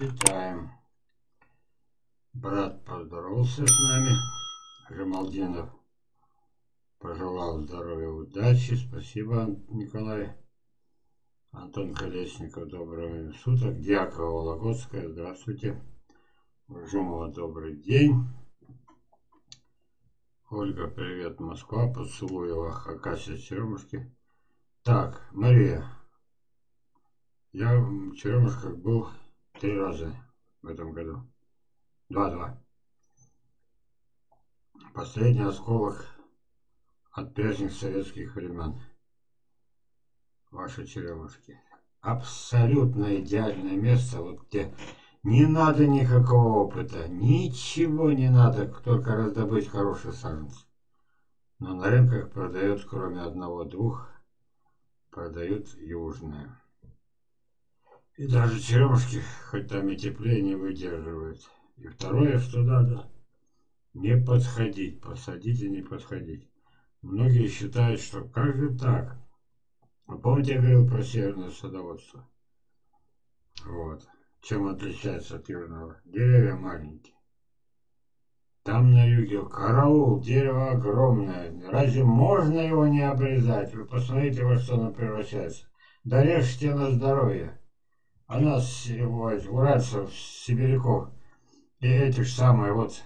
Читаем. Брат поздоровался с нами. Жималдинов пожелал здоровья, удачи. Спасибо, Николай. Антон Колесников, доброго суток. Дьякова, Вологодская, здравствуйте. Уржумова, добрый день. Ольга, привет, Москва. Поцелуева, Хакасия, Черемушки. Так, Мария. Я в Черемушках был 3 раза в этом году. 2-2. Последний осколок от прежних советских времен. Ваши Черемушки. Абсолютно идеальное место, вот где не надо никакого опыта, ничего не надо, только раздобыть хороший саженец. Но на рынках продают, кроме 1-2, продают южные. И даже черемушки, хоть там и теплее, не выдерживают. И второе, что надо, не подходить, посадить и не подходить. Многие считают, что как же так? Вы помните, я говорил про северное садоводство? Вот. Чем отличается от южного? Деревья маленькие. Там на юге караул, дерево огромное. Разве можно его не обрезать? Вы посмотрите, во что оно превращается. Да режьте на здоровье. А нас, уральцев, сибиряков и этих самых вот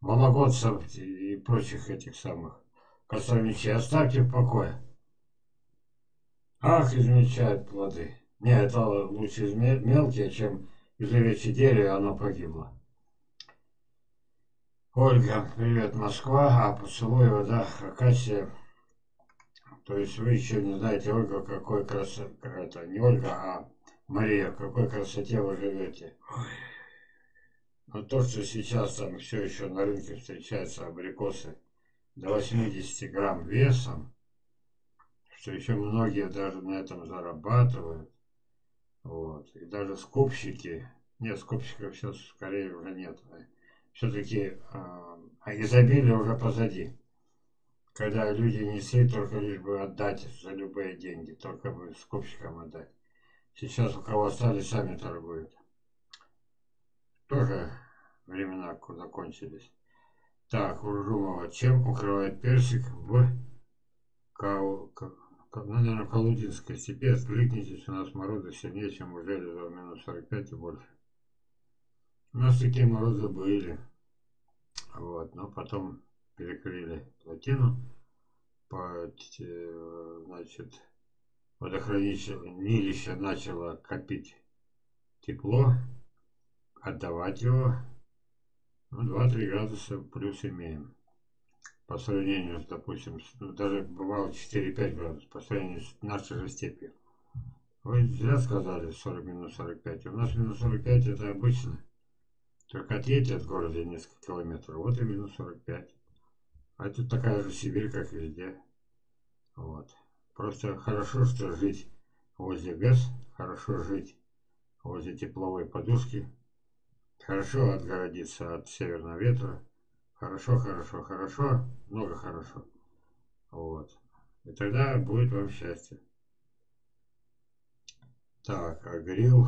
вологодцев и прочих этих самых косовичей оставьте в покое. Ах, измельчают плоды. Не, это лучше мелкие, чем извлечь дерево, и оно погибло. Ольга, привет, Москва. А Поцелуева, да, Хакасия. То есть вы еще не знаете, Ольга, какой красоте... Это не Ольга, а Мария, в какой красоте вы живете. Но то, что сейчас там все еще на рынке встречаются абрикосы до 80 грамм весом, что еще многие даже на этом зарабатывают. Вот. И даже скупщики, нет, скупщиков сейчас скорее уже нет. Все-таки изобилие уже позади. Когда люди несли только лишь бы отдать за любые деньги, только бы скупщикам отдать. Сейчас у кого остались, сами торгуют. Тоже времена закончились. Так, Уржумова, чем укрывает персик в Калудинской степи? Откликнитесь, у нас морозы сильнее, чем у Железова, минус 45 и больше. У нас такие морозы были, вот, но потом перекрыли плотину, значит, водохранилище начало копить тепло, отдавать его, ну, 2-3 градуса плюс имеем, по сравнению с, допустим, ну, даже бывало 4-5 градусов, по сравнению с нашей же степью. Вы зря сказали 40 минус 45, у нас минус 45 это обычно. Только отъедьте от города несколько километров, вот и минус 45. А тут такая же Сибирь, как везде. Вот. Просто хорошо, что жить возле ГЭС, хорошо жить возле тепловой подушки, хорошо отгородиться от северного ветра. Хорошо, хорошо, хорошо, много хорошо. Вот. И тогда будет вам счастье. Так, Агрил...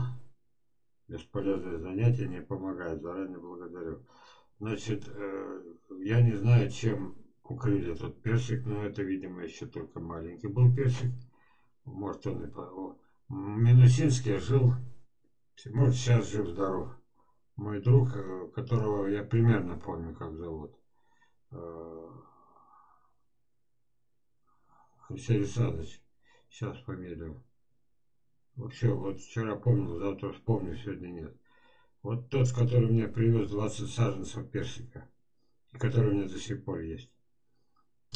Бесполезное занятие не помогает, заранее благодарю. Значит, я не знаю, чем укрыли этот персик, но это, видимо, еще только маленький был персик. Может, он и по... Минусинский жил, может, сейчас жив-здоров. Мой друг, которого я примерно помню, как зовут. Алексей Александрович, сейчас фамилию. Вообще, вот вчера помнил, завтра вспомню, сегодня нет. Вот тот, который мне привез 20 саженцев персика, и который у меня до сих пор есть.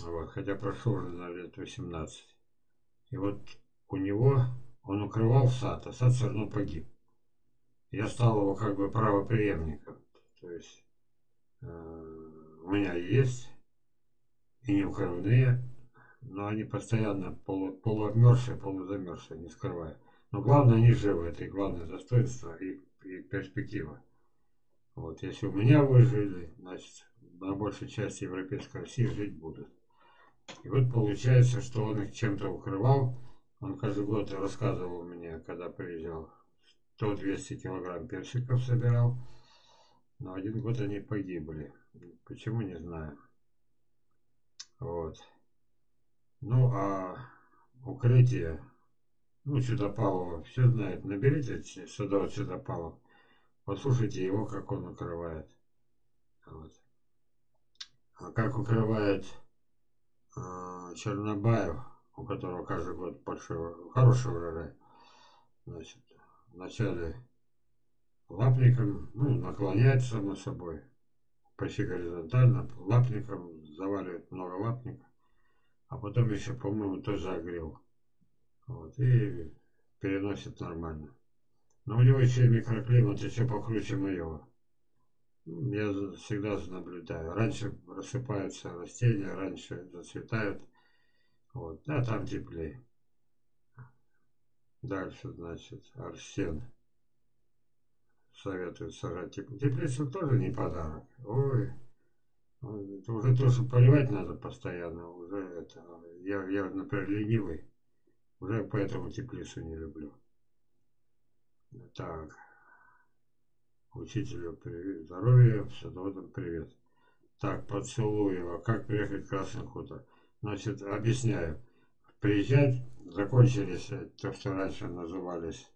Вот, хотя прошло уже на лет 18. И вот у него, он укрывал сад, а сад все равно погиб. Я стал его как бы правопреемником. То есть, у меня есть и неукрывные, но они постоянно полуобмерзшие, полузамерзшие, не скрывая. Но главное, они живы, это и главное достоинство, и перспектива. Вот, если у меня выжили, значит, на большей части европейской России жить будут. И вот получается, что он их чем-то укрывал. Он каждый год рассказывал мне, когда приезжал, кто 200 килограмм персиков собирал, но один год они погибли. Почему, не знаю. Вот. Ну, а укрытие, ну, Чудопалова, все знают. Наберите сюда Чудопалова, послушайте его, как он укрывает. Вот. А как укрывает Чернобаев, у которого каждый год большой, хороший урожай. Значит, вначале лапником, ну, наклоняет само собой, почти горизонтально, лапником заваливает много лапников, а потом еще, по-моему, тоже огрел. Вот, и переносит нормально. Но у него еще и микроклимат еще покруче моего. Я всегда наблюдаю. Раньше рассыпаются растения, раньше зацветают. Вот, а там теплее. Дальше, значит, арсен. Советуют сажать теплицу. Теплица тоже не подарок. Ой, это уже то, что поливать надо постоянно. Уже это. Я, например, ленивый. Уже поэтому теплицу не люблю. Так. Учителю привет. Здоровья, садоводам привет. Так, Поцелуева. Как приехать в Красный Хутор? Значит, объясняю. Приезжать, закончились то, что раньше назывались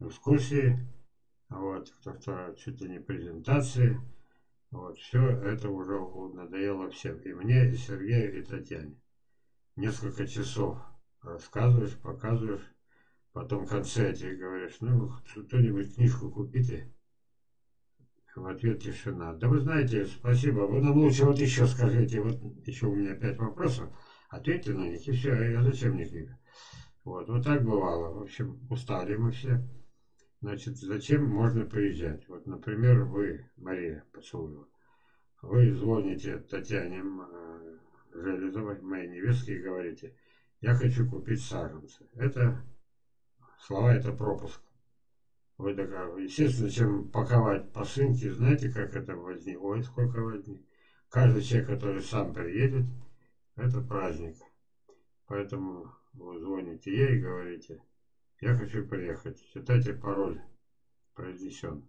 экскурсии, вот, то, что чуть ли не презентации, вот, все это уже надоело всем, и мне, и Сергею, и Татьяне. Несколько часов рассказываешь, показываешь, потом в конце тебе говоришь, ну, кто-нибудь книжку купите, в ответ тишина. Да вы знаете, спасибо, вы нам лучше вот еще скажите, вот еще у меня 5 вопросов, ответьте на них, и все, а зачем мне книга? Вот так бывало. В общем, устали мы все. Значит, зачем можно приезжать? Вот, например, вы, Мария Поцелуева, вы звоните Татьяне Железовой, моей невестке, и говорите, я хочу купить саженцы. Это слова, это пропуск. Вы договариваетесь. Естественно, чем паковать посылки, знаете, как это возни? Ой, сколько возни. Каждый человек, который сам приедет, это праздник. Поэтому вы звоните ей и говорите, я хочу приехать. Считайте, пароль произнесен.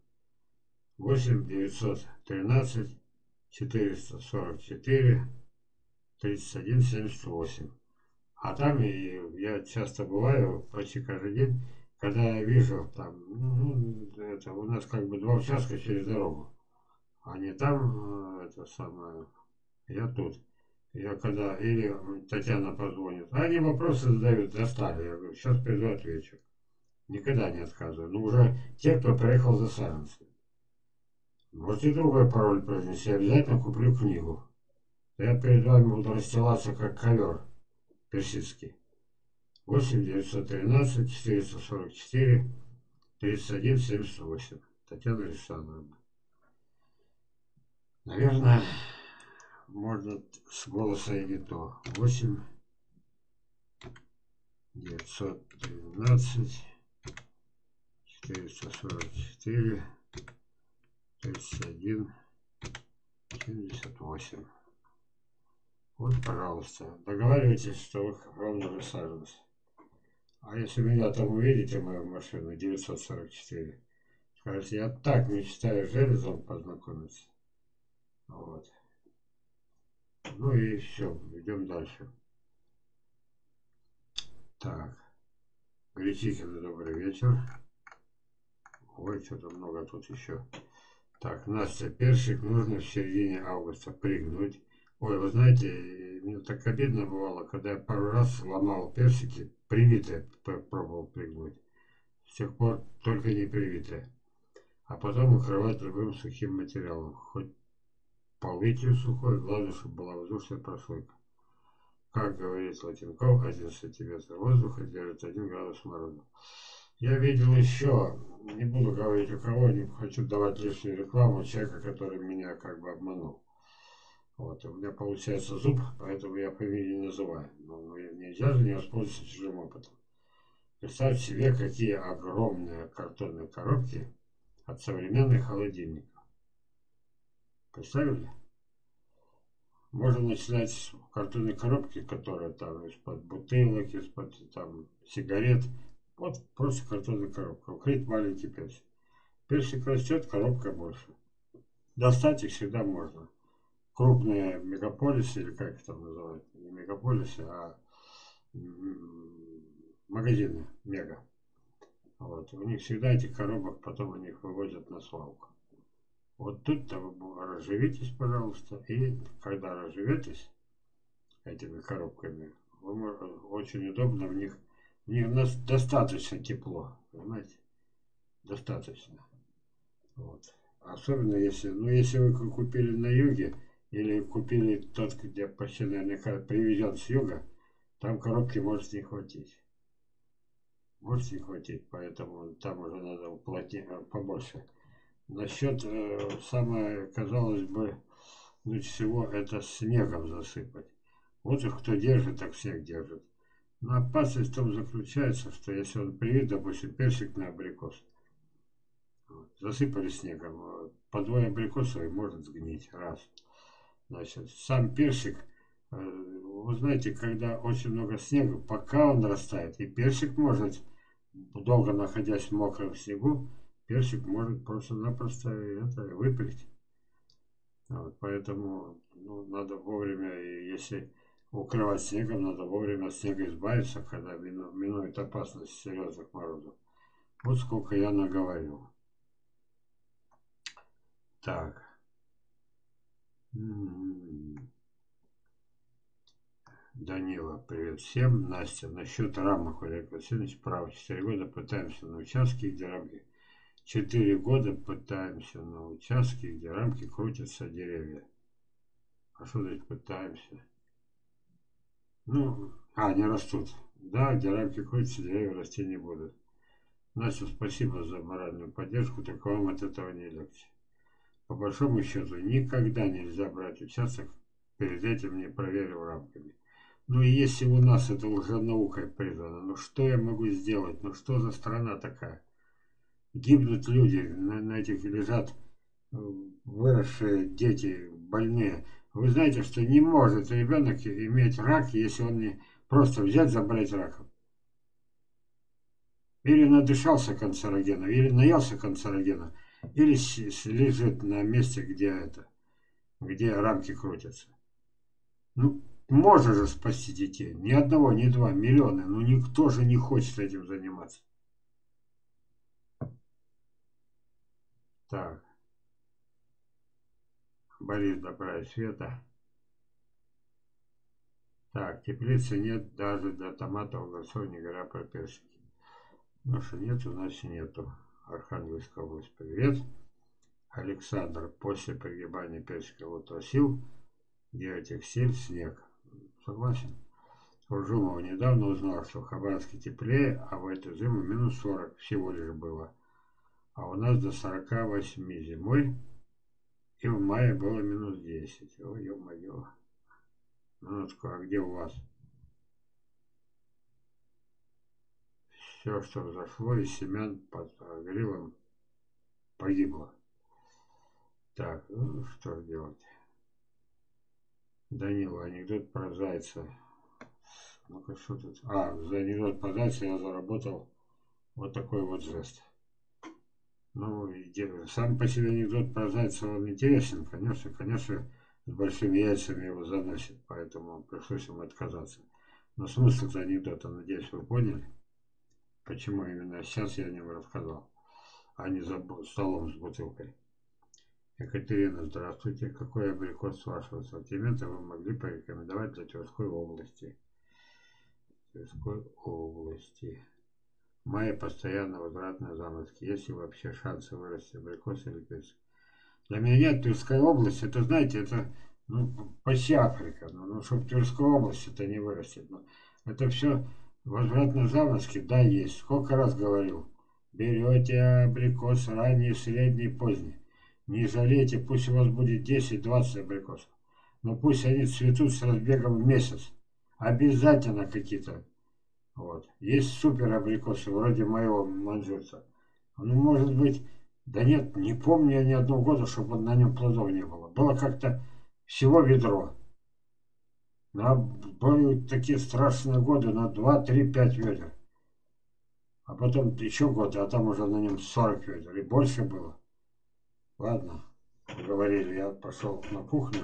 8-913-444-31-78. А там я часто бываю, почти каждый день, когда я вижу там, ну, это у нас как бы 2 участка через дорогу. А не там, это самое, я тут. Я когда, или Татьяна позвонит, они вопросы задают, достали, я говорю, сейчас приду, отвечу. Никогда не отказываю. Но уже те, кто приехал за саженцы. Может и другой пароль произнести, я обязательно куплю книгу. Я перед вами буду расстилаться, как ковер персидский. 8-913-444-31-78. Татьяна Александровна. Наверное... Можно с голоса и не то. 8-913-444-31-78. Вот, пожалуйста. Договаривайтесь, что вы вам нужны саженцы. А если меня там увидите, мою машину, 944, скажете, я так мечтаю с Железом познакомиться. Вот. Ну и все, идем дальше. Так, Гречихина, добрый вечер. Ой, что-то много тут еще. Так, Настя, персик нужно в середине августа пригнуть. Ой, вы знаете, мне так обидно бывало, когда я пару раз сломал персики, привитые пробовал пригнуть. С тех пор только не привитые. А потом укрывать любым сухим материалом. Хоть полытью сухой, главное, чтобы была воздушная прослойка. Как говорит Латинков, 1 сантиметр воздуха держит 1 градус мороза. Я видел еще, не буду говорить у кого, не хочу давать лишнюю рекламу человека, который меня как бы обманул. Вот, у меня получается зуб, поэтому я по имени не называю. Но нельзя же не воспользоваться чужим опытом. Представьте себе, какие огромные картонные коробки от современных холодильников. Представили? Можно начинать с картонной коробки, которая там из-под бутылок, из-под там сигарет. Вот просто картонная коробка, укрыть маленький персик. Персик растет, коробка больше. Достать их всегда можно. Крупные мегаполисы, или как их там называют, не мегаполисы, а магазины мега. Вот. У них всегда этих коробок, потом они их вывозят на свалку. Вот тут-то вы разживитесь, пожалуйста, и когда разживетесь этими коробками, очень удобно в них. В них достаточно тепло, понимаете? Достаточно. Вот. Особенно если, ну, если вы купили на юге, или купили тот, где почти наверняка привезен с юга, там коробки может не хватить. Может не хватить, поэтому там уже надо уплотнить побольше. Насчет, самое, казалось бы, лучше всего это снегом засыпать. Вот их кто держит, так снег держит. Но опасность в том заключается, что если он привит, допустим, персик на абрикос, засыпали снегом, подвое абрикосовый может сгнить, раз. Значит, сам персик, вы знаете, когда очень много снега, пока он растает, и персик может, долго находясь в мокром снегу, персик может просто-напросто это выпрыгнуть. Вот, поэтому, ну, надо вовремя, если укрывать снегом, надо вовремя от снега избавиться, когда минует опасность серьезных морозов. Вот сколько я наговорил. Так. Данила, привет всем. Настя, насчет рамок, Валерий Васильевич, прав. 4 года пытаемся на участке, где рамки. 4 года пытаемся на участке, где рамки крутятся деревья. А что здесь пытаемся? Ну, не растут. Да, где рамки крутятся, деревья расти не будут. Настя, спасибо за моральную поддержку, только вам от этого не легче. По большому счету, никогда нельзя брать участок, перед этим не проверив рамками. Ну и если у нас это лженаукой признано, ну что я могу сделать? Ну что за страна такая? Гибнут люди, на этих лежат выросшие дети, больные. Вы знаете, что не может ребенок иметь рак, если он не просто взять, заболеть раком. Или надышался канцерогена, или наелся канцерогена. Или лежит на месте, где рамки крутятся. Ну, можно же спасти детей. Ни одного, ни два, миллионы. Но никто же не хочет этим заниматься. Так. Борис, добра и света. Так, теплицы нет даже для томатов, огурцов, не говоря про персики. Ну что нету, значит нету. Архангельская область, привет. Александр, после пригибания персика вот осил, геотекстиль, снег. Согласен. Уржумов недавно узнал, что в Хабаровске теплее, а в эту зиму минус 40 всего лишь было. А у нас до 48 зимой, и в мае было минус 10. Ой, ё-моё. Минутку, а где у вас? Все, что взошло из семян под грилом, погибло. Так, ну что делать? Данила, анекдот про зайца. Ну-ка, что тут? За анекдот про зайца я заработал вот такой вот жест. Ну, сам по себе анекдот про зайца, он интересен, конечно. Конечно, с большими яйцами его заносит, поэтому пришлось ему отказаться. Но смысл-то анекдота, надеюсь, вы поняли. Почему именно сейчас я о нем рассказал, а не за столом с бутылкой. Екатерина, здравствуйте. Какой абрикос вашего ассортимента вы могли порекомендовать для Тверской области? В мае постоянно возвратные заморозки. Есть ли вообще шансы вырасти абрикос или персик? Для меня нет, Тверская область, это, знаете, это почти Африка. Ну, чтобы Тверская область это не вырастет. Но это все... Возвратные заморозки, да, есть. Сколько раз говорил. Берете абрикос ранний, средний, поздний. Не жалейте, пусть у вас будет 10-20 абрикосов. Но пусть они цветут с разбегом в месяц. Обязательно какие-то. Вот. Есть супер абрикосы, вроде моего манжурца. Ну, может быть, да нет, не помню я ни одного года, чтобы на нем плодов не было. Было как-то всего ведро. Были такие страшные годы на 2, 3, 5 ведер. А потом еще год, а там уже на нем 40 лет, или больше было. Ладно, поговорили, я пошел на кухню,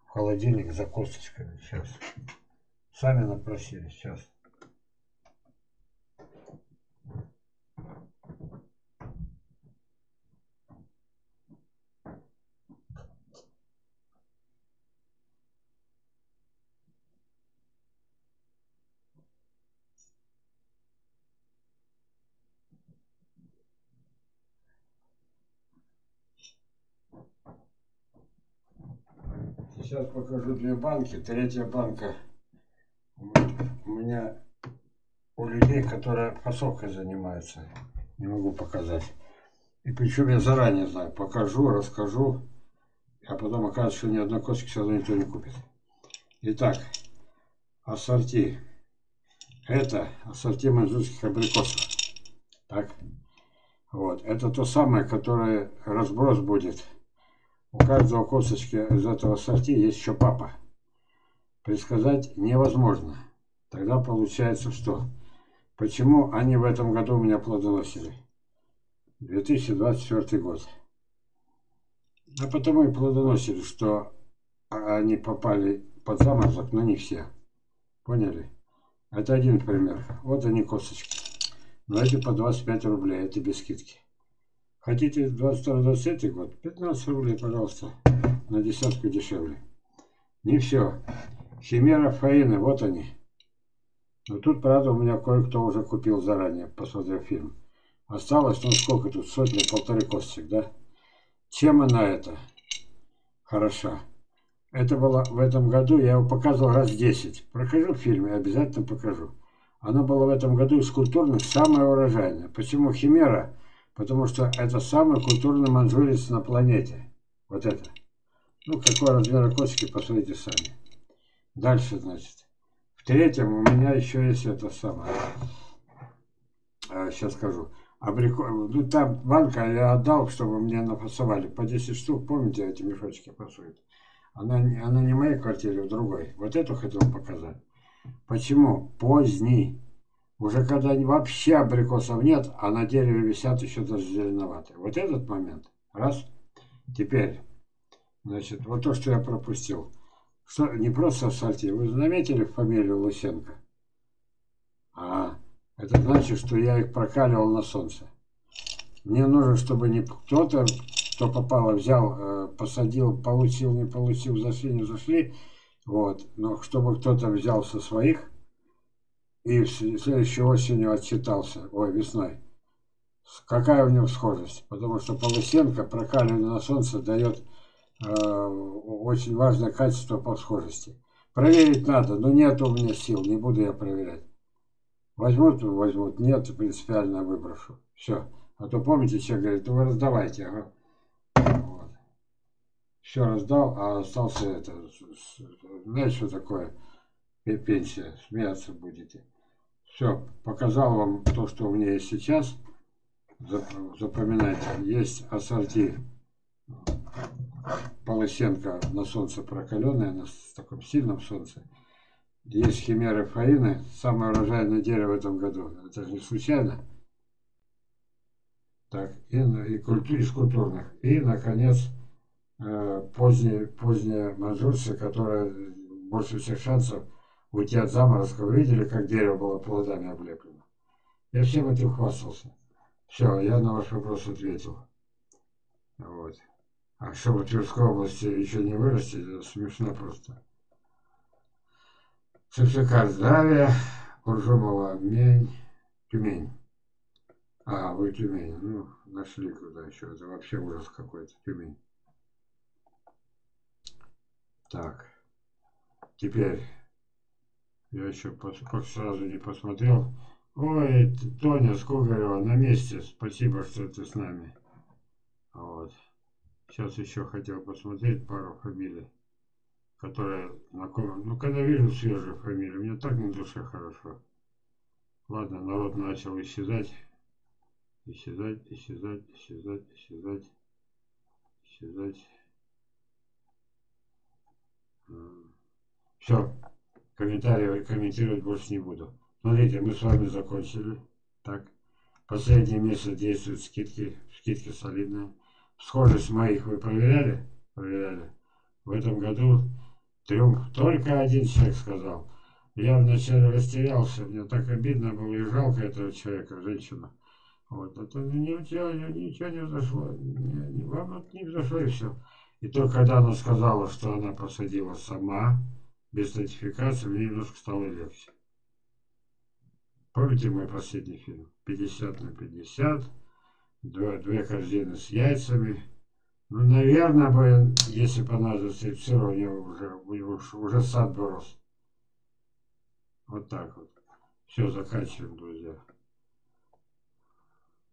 в холодильник за косточками сейчас. Сами напросили сейчас. Сейчас покажу две банки. Третья банка у меня у людей, которые фасовкой занимаются. Не могу показать. И причем я заранее знаю. Покажу, расскажу. А потом окажется, что ни одной косточки все равно никто не купит. Итак, ассорти. Это ассорти маньчжурских абрикосов. Так. Вот. Это то самое, которое разброс будет. У каждого косточки из этого сорти есть еще папа. Предсказать невозможно. Тогда получается что? Почему они в этом году у меня плодоносили? 2024 год. А потому и плодоносили, что они попали под заморозок, но не все. Поняли? Это один пример. Вот они косточки. Но эти по 25 рублей, это без скидки. Хотите 22-23 год? 15 рублей, пожалуйста. На десятку дешевле. Не все. Химера Фаины, вот они. Но тут, правда, у меня кое-кто уже купил заранее, посмотрев фильм. Осталось, ну сколько тут, сотни, полторы косточек, да? Чем она это? Хороша. Это было в этом году, я его показывал раз 10. Прохожу в фильме, обязательно покажу. Она была в этом году из культурных самая урожайная. Почему химера? Потому что это самый культурный маньчжурец на планете. Вот это. Ну, какой размер косточки, посмотрите сами. Дальше, значит. В третьем у меня еще есть это самое. Сейчас скажу. Ну, там банка я отдал, чтобы мне нафасовали. По 10 штук, помните, эти мешочки фасуют. Она не в моей квартире, в другой. Вот эту хотел показать. Почему? Поздний. Уже когда вообще абрикосов нет, а на дереве висят еще даже зеленоватые. Вот этот момент. Раз. Теперь. Значит, вот то, что я пропустил. Что, не просто ассорти. Вы заметили фамилию Лысенко? А, это значит, что я их прокаливал на солнце. Мне нужно, чтобы не кто-то, кто попало, взял, посадил, получил, не получил, зашли, не зашли. Вот. Но чтобы кто-то взял со своих. И следующей осенью отчитался, ой, весной. Какая у него схожесть? Потому что Лысенко, прокаливание на солнце, дает очень важное качество по схожести. Проверить надо, но нет у меня сил, не буду я проверять. Возьмут, возьмут, нет, принципиально выброшу. Все. А то помните, человек говорит, ну вы раздавайте. Ага. Вот. Все раздал, а остался это. Знаешь, что такое? Пенсия, смеяться будете. Все, показал вам то, что у меня есть сейчас. Запоминайте, есть ассорти Полосенко на солнце прокаленное, на таком сильном солнце. Есть химеры Фаины, самое урожайное дерево в этом году. Это же не случайно. Так, и из культурных. И, наконец, поздние маньчжурцы, которые больше всех шансов уйти от заморозка. Вы видели, как дерево было плодами облеплено? Я всем этим хвастался. Все, я на ваш вопрос ответил. Вот. А что в Тверской области еще не вырастет, смешно просто. Шевчука здравия, Уржумова Тюмень. А, вы Тюмень. Ну, нашли куда еще. Это вообще ужас какой-то, Тюмень. Так. Теперь. Я еще как сразу не посмотрел. Ой, Тоня Скугарева на месте. Спасибо, что ты с нами. Вот. Сейчас еще хотел посмотреть пару фамилий, которые знакомы. Ну, когда вижу свежие фамилии, мне так на душе хорошо. Ладно, народ начал исчезать. Исчезать. Все. Комментарии комментировать больше не буду. Смотрите, мы с вами закончили. Так. Последний месяц действуют скидки. Скидки солидные. Схожесть моих вы проверяли? Проверяли. В этом году трюм только один человек сказал. Я вначале растерялся. Мне так обидно было и жалко этого человека, женщину. Вот. Это ничего не взошло. Вам не взошло и все. И только когда она сказала, что она посадила сама, без нотификации, мне немножко стало легче. Помните мой последний фильм? 50 на 50. Две корзины с яйцами. Ну, наверное, бы, если бы она застрепсировала, уже сад бы рос. Вот так вот. Все, заканчиваем, друзья.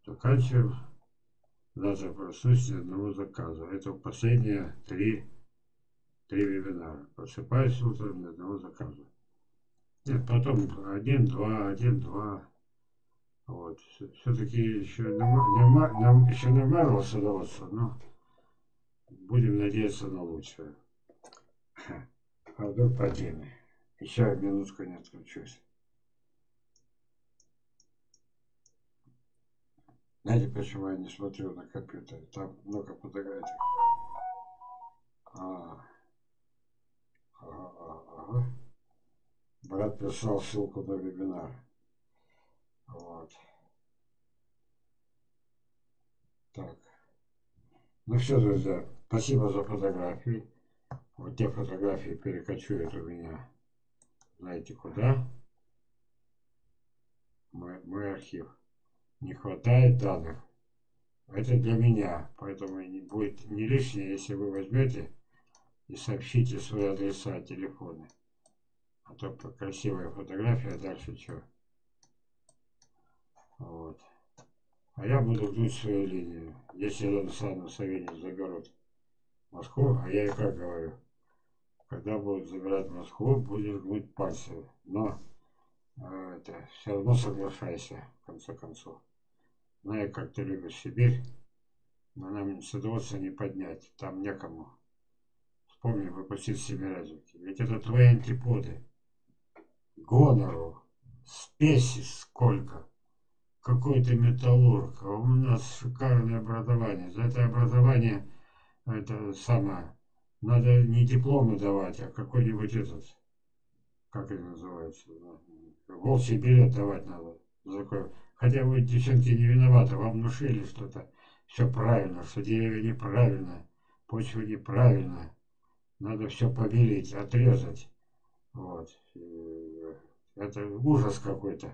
Заканчиваем. Завтра проснусь ни одного заказа. Это последние три вебинара. Просыпаюсь утром ни одного заказа. Нет, потом один, два. Вот. Все-таки еще не нравилось удаваться, но будем надеяться на лучшее. А вдруг по теме. Еще минутку не отключусь. Знаете, почему я не смотрю на компьютер? Там много фотографий. Брат писал ссылку на вебинар. Вот. Так. Ну все, друзья. Спасибо за фотографии. Вот те фотографии перекочуют у меня. Знаете куда? Мой архив. Не хватает данных. Это для меня. Поэтому не будет не лишнее, если вы возьмете и сообщите свои адреса, телефоны. А то красивая фотография, а дальше что? Вот. А я буду гнуть свою линию. Здесь я дам Сану Савельевну заберут Москву, а я и как говорю. Когда будут забирать Москву, будешь гнуть пальцы. Но это, все равно соглашайся, в конце концов. Знаю, как ты любишь Сибирь, но нам ситуацию не поднять, там некому. Вспомни, выпустить семиразики. Ведь это твои антиподы. Гонору, спеси сколько. Какой ты металлург. У нас шикарное образование. За это образование, это самое, надо не дипломы давать, а какой-нибудь этот, как это называется, волчий билет давать надо. Хотя вы, девчонки, не виноваты, вам внушили что-то все правильно, что деревья неправильно, почва неправильная. Надо все побелить, отрезать. Вот. Это ужас какой-то.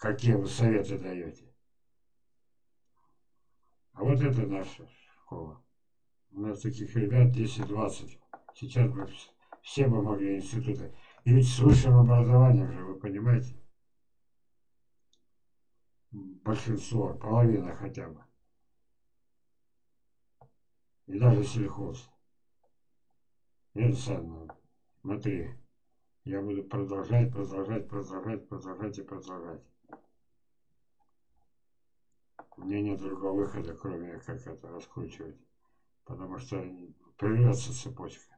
Какие вы советы даете. А вот это наша школа. У нас таких ребят 10-20. Сейчас бы все бы могли институты. И ведь с высшим образованием же, вы понимаете? Большинство, половина хотя бы. И даже сельхоз. Нет, Санна, смотри, я буду продолжать. У меня нет другого выхода, кроме как это раскручивать, потому что прервется цепочка.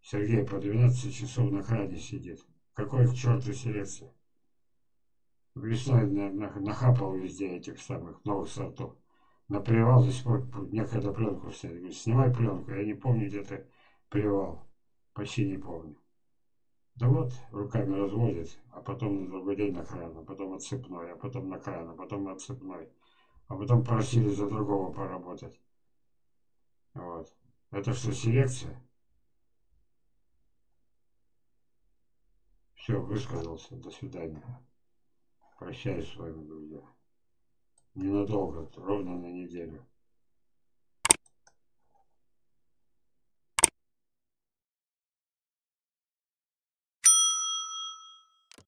Сергей по 12 часов на хране сидит. Какой к черту селекция? Весной нахапал везде этих самых новых сортов. На привал до сих пор некогда пленку снять. Говорит, снимай пленку, я не помню, где ты... Привал. Почти не помню. Да вот, руками разводит, а потом на другой день на кран, а потом отцепной, а потом на кран, а потом отцепной. А потом просили за другого поработать. Вот. Это что, селекция? Все, высказался. До свидания. Прощаюсь с вами, друзья. Ненадолго, ровно на неделю.